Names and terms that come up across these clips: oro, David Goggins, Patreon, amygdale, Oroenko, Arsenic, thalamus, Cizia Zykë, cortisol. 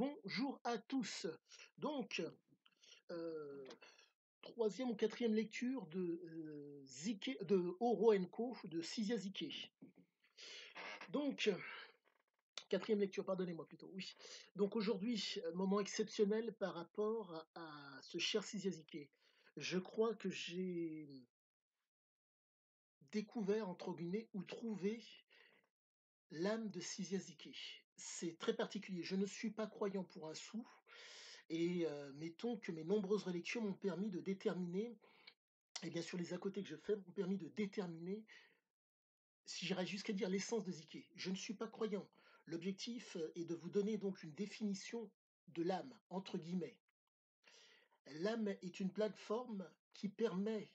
Bonjour à tous. Donc, troisième ou quatrième lecture de Oroenko, de Cizia Zykë. Donc, quatrième lecture, pardonnez-moi plutôt, oui. Donc aujourd'hui, moment exceptionnel par rapport à ce cher Cizia Zykë. Je crois que j'ai découvert, entre guillemets, ou trouvé l'âme de Cizia Zykë. C'est très particulier. Je ne suis pas croyant pour un sou, et mettons que mes nombreuses relectures m'ont permis de déterminer, et bien sûr les à côté que je fais m'ont permis de déterminer, si j'irais jusqu'à dire l'essence de Zykë. Je ne suis pas croyant. L'objectif est de vous donner donc une définition de l'âme, entre guillemets. L'âme est une plateforme qui permet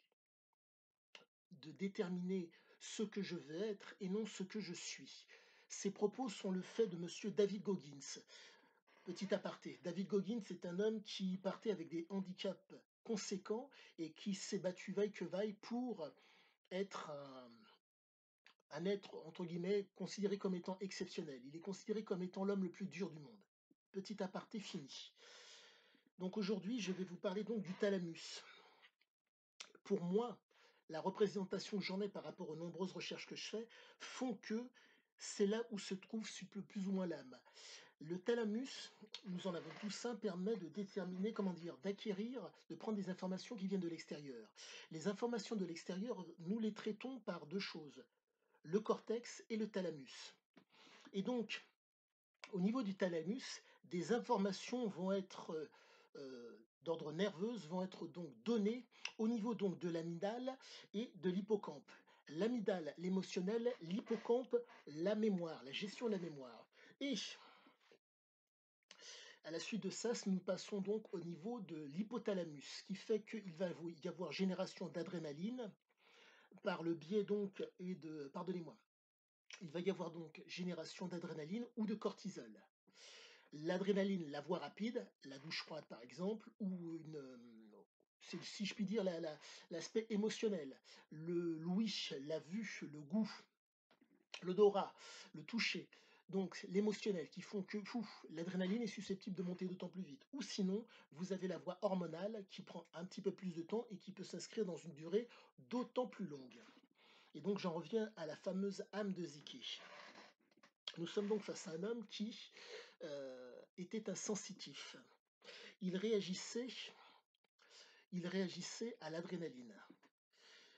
de déterminer ce que je veux être et non ce que je suis. Ces propos sont le fait de monsieur David Goggins. Petit aparté, David Goggins est un homme qui partait avec des handicaps conséquents et qui s'est battu vaille que vaille pour être un être, entre guillemets, considéré comme étant exceptionnel. Il est considéré comme étant l'homme le plus dur du monde. Petit aparté fini. Donc aujourd'hui, je vais vous parler donc du thalamus. Pour moi, la représentation que j'en ai par rapport aux nombreuses recherches que je fais font que c'est là où se trouve plus ou moins l'âme. Le thalamus, nous en avons tous un, permet de déterminer, comment dire, d'acquérir, de prendre des informations qui viennent de l'extérieur. Les informations de l'extérieur, nous les traitons par deux choses, le cortex et le thalamus. Et donc, au niveau du thalamus, des informations vont être d'ordre nerveuse vont être donc données au niveau donc de l'amygdale et de l'hippocampe. L'amygdale, l'émotionnel, l'hippocampe, la mémoire, la gestion de la mémoire. Et à la suite de ça, nous passons donc au niveau de l'hypothalamus, qui fait qu'il va y avoir génération d'adrénaline par le biais donc et de, pardonnez-moi, il va y avoir donc génération d'adrénaline ou de cortisol. L'adrénaline, la voie rapide, la douche froide par exemple, ou si je puis dire, l'aspect émotionnel, l'ouïe, la vue, le goût, l'odorat, le toucher, donc l'émotionnel qui font que l'adrénaline est susceptible de monter d'autant plus vite. Ou sinon, vous avez la voie hormonale qui prend un petit peu plus de temps et qui peut s'inscrire dans une durée d'autant plus longue. Et donc j'en reviens à la fameuse âme de Zykë. Nous sommes donc face à un homme qui était un sensitif. Il réagissait à l'adrénaline.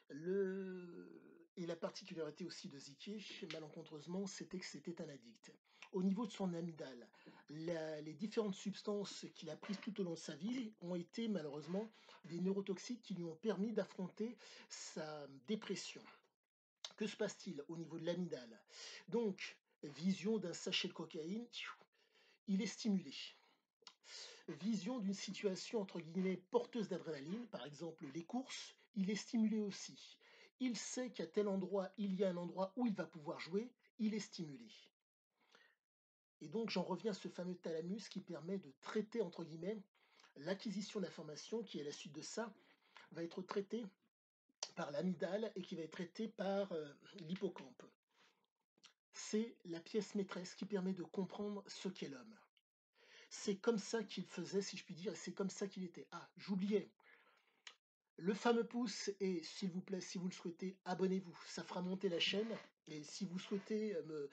Et la particularité aussi de Zykë, malencontreusement, c'était que c'était un addict. Au niveau de son amygdale, les différentes substances qu'il a prises tout au long de sa vie ont été malheureusement des neurotoxiques qui lui ont permis d'affronter sa dépression. Que se passe-t-il au niveau de l'amygdale? Donc, vision d'un sachet de cocaïne, il est stimulé. Vision d'une situation, entre guillemets, porteuse d'adrénaline, par exemple les courses, il est stimulé aussi. Il sait qu'à tel endroit, il y a un endroit où il va pouvoir jouer, il est stimulé. Et donc j'en reviens à ce fameux thalamus qui permet de traiter, entre guillemets, l'acquisition d'informations qui, à la suite de ça, va être traitée par l'amygdale et qui va être traitée par l'hippocampe. C'est la pièce maîtresse qui permet de comprendre ce qu'est l'homme. C'est comme ça qu'il faisait, si je puis dire, et c'est comme ça qu'il était. Ah, j'oubliais. Le fameux pouce, et s'il vous plaît, si vous le souhaitez, abonnez-vous. Ça fera monter la chaîne, et si vous souhaitez me,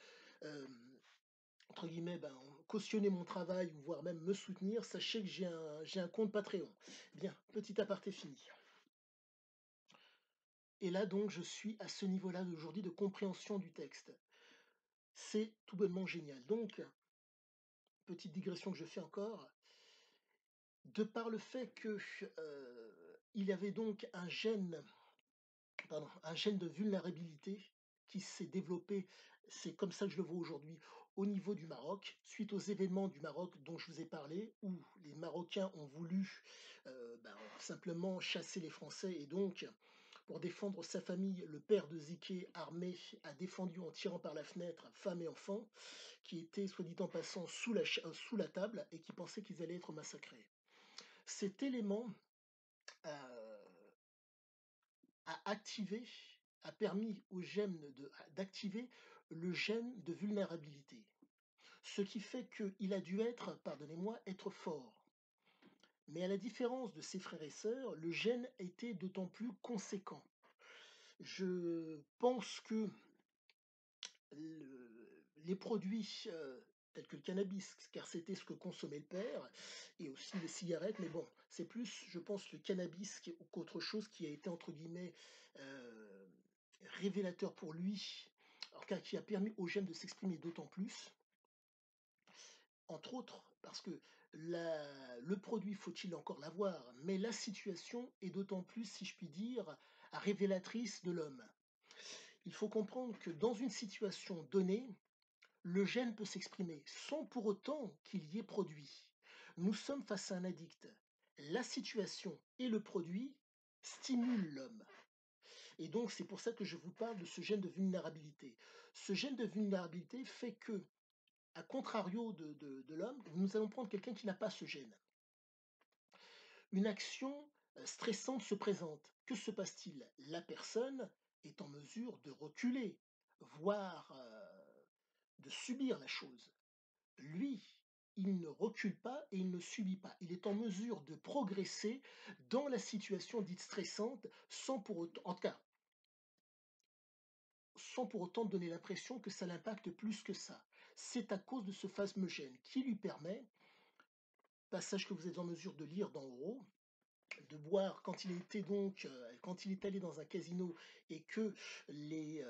entre guillemets, cautionner mon travail, voire même me soutenir, sachez que j'ai un compte Patreon. Bien, petit aparté fini. Et là, donc, je suis à ce niveau-là aujourd'hui de compréhension du texte. C'est tout bonnement génial. Donc, petite digression que je fais encore, de par le fait que il avait donc un gène de vulnérabilité qui s'est développé, c'est comme ça que je le vois aujourd'hui, au niveau du Maroc, suite aux événements du Maroc dont je vous ai parlé, où les Marocains ont voulu simplement chasser les Français, et donc, pour défendre sa famille, le père de Zykë, armé, a défendu en tirant par la fenêtre femme et enfant, qui étaient, soit dit en passant, sous la table et qui pensaient qu'ils allaient être massacrés. Cet élément a permis au gène d'activer le gène de vulnérabilité. ce qui fait qu'il a dû être, pardonnez-moi, être fort. Mais à la différence de ses frères et sœurs, le gène était d'autant plus conséquent. Je pense que les produits tels que le cannabis, car c'était ce que consommait le père, et aussi les cigarettes, mais bon, c'est plus, je pense, le cannabis qu'autre chose qui a été, entre guillemets, révélateur pour lui, alors, qui a permis au gène de s'exprimer d'autant plus, entre autres, parce que le produit, faut-il encore l'avoir, mais la situation est d'autant plus, si je puis dire, révélatrice de l'homme. Il faut comprendre que dans une situation donnée, le gène peut s'exprimer sans pour autant qu'il y ait produit. Nous sommes face à un addict. La situation et le produit stimulent l'homme. Et donc c'est pour ça que je vous parle de ce gène de vulnérabilité. Ce gène de vulnérabilité fait que, à contrario de l'homme, nous allons prendre quelqu'un qui n'a pas ce gène. Une action stressante se présente. Que se passe-t-il? La personne est en mesure de reculer, voire de subir la chose. Lui, il ne recule pas et il ne subit pas. Il est en mesure de progresser dans la situation dite stressante sans pour autant, en tout cas, sans pour autant donner l'impression que ça l'impacte plus que ça. C'est à cause de ce fameux gène qui lui permet, passage que vous êtes en mesure de lire dans Oro, de boire quand il est allé dans un casino et que les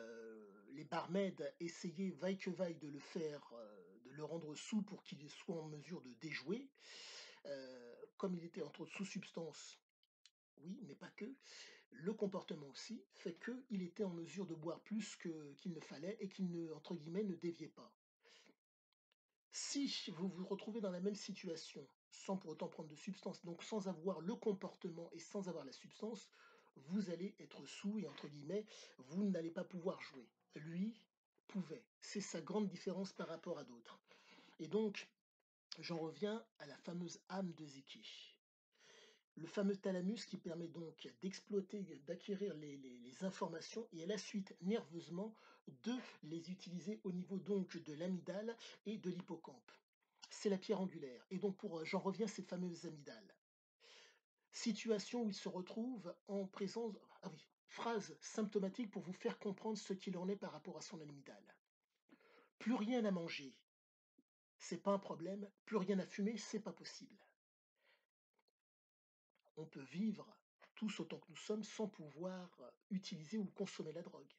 barmaids essayaient vaille que vaille de le faire, de le rendre sous pour qu'il soit en mesure de déjouer, comme il était entre autres sous substance, oui, mais pas que, le comportement aussi fait qu'il était en mesure de boire plus qu'il ne fallait et qu'il ne, entre guillemets, ne déviait pas. Si vous vous retrouvez dans la même situation, sans pour autant prendre de substance, donc sans avoir le comportement et sans avoir la substance, vous allez être saoul et entre guillemets, vous n'allez pas pouvoir jouer. Lui pouvait. C'est sa grande différence par rapport à d'autres. Et donc, j'en reviens à la fameuse âme de Zykë. Le fameux thalamus qui permet donc d'exploiter, d'acquérir les informations et à la suite, nerveusement, de les utiliser au niveau donc de l'amygdale et de l'hippocampe. C'est la pierre angulaire. Et donc, j'en reviens à ces fameuses amygdales. Situation où il se retrouve en présence... Ah oui, phrase symptomatique pour vous faire comprendre ce qu'il en est par rapport à son amygdale. Plus rien à manger, c'est pas un problème. Plus rien à fumer, c'est pas possible. On peut vivre tous autant que nous sommes sans pouvoir utiliser ou consommer la drogue.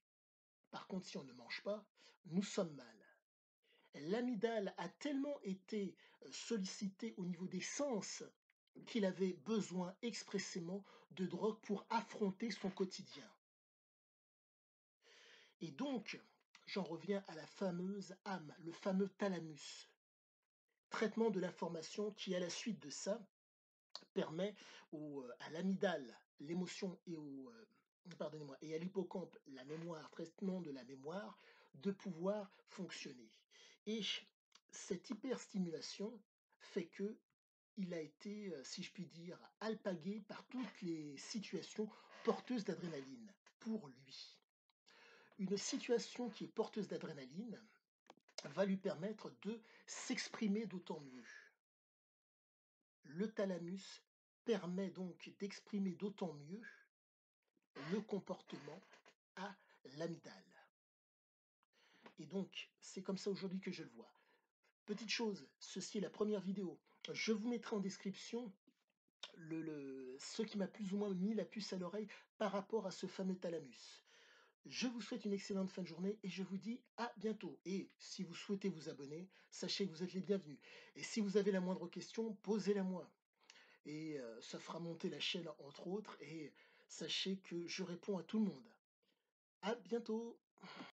Par contre, si on ne mange pas, nous sommes mal. L'amygdale a tellement été sollicité au niveau des sens qu'il avait besoin expressément de drogue pour affronter son quotidien. Et donc, j'en reviens à la fameuse âme, le fameux thalamus. Traitement de l'information qui, à la suite de ça, permet à l'amygdale, l'émotion et à l'hippocampe, la mémoire, traitement de la mémoire, de pouvoir fonctionner. Et cette hyperstimulation fait qu'il a été, si je puis dire, alpagué par toutes les situations porteuses d'adrénaline pour lui. Une situation qui est porteuse d'adrénaline va lui permettre de s'exprimer d'autant mieux. Le thalamus permet donc d'exprimer d'autant mieux le comportement à l'amygdale. Et donc, c'est comme ça aujourd'hui que je le vois. Petite chose, ceci est la première vidéo. Je vous mettrai en description ce qui m'a plus ou moins mis la puce à l'oreille par rapport à ce fameux thalamus. Je vous souhaite une excellente fin de journée et je vous dis à bientôt. Et si vous souhaitez vous abonner, sachez que vous êtes les bienvenus. Et si vous avez la moindre question, posez-la moi. Et ça fera monter la chaîne entre autres. Et sachez que je réponds à tout le monde. À bientôt.